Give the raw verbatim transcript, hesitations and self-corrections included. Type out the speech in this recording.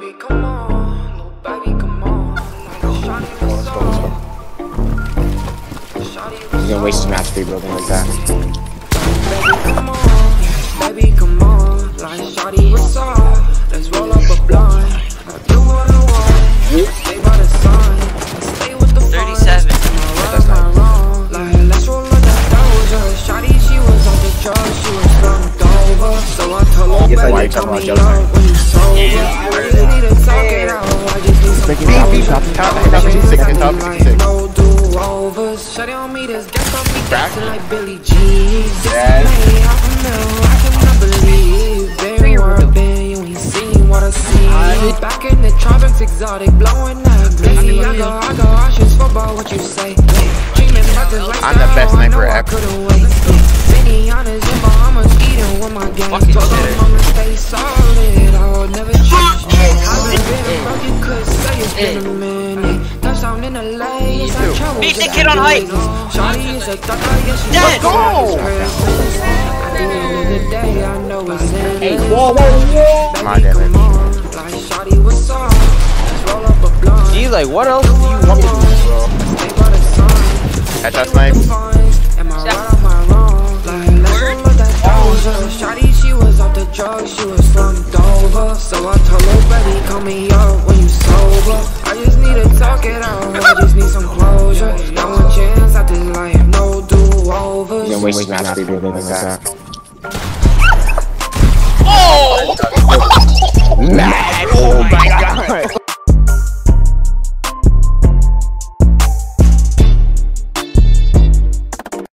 baby, come on, little baby, come on. You're gonna waste a match rebuilding like that. Baby, come on, like shawty, what's up? Let's roll up a blind. Do what I want. Stay by the sun. Stay with the fun. thirty-seven. That's not wrong. Like let's roll up that doja. Shawty, she was on the drugs, she was slumped over. So I told her, baby, come on, jump when you sober. Like Billie Jean, yes. I know, I cannot believe you ain't seen what I see. Back in the tropics, exotic, blowing that blade. I go, I go, I shoot football, what you say? I'm the best sniper ever. Many honors in Bahamas, eating with my gang. Fucking shit. I'll never change. I've been fucking it's been a minute. Touchdown in L A. Beat the kid on height! Dead! Go! Hey, whoa, whoa, whoa! Come on, Devin. Gee, like, what else do you want me to do, bro? Headshot snipe. I just need to talk it out. I just need some closure. I want chance at this life. No do-overs. You don't waste your match rebuilding like that. Oh! Mad! Oh my god!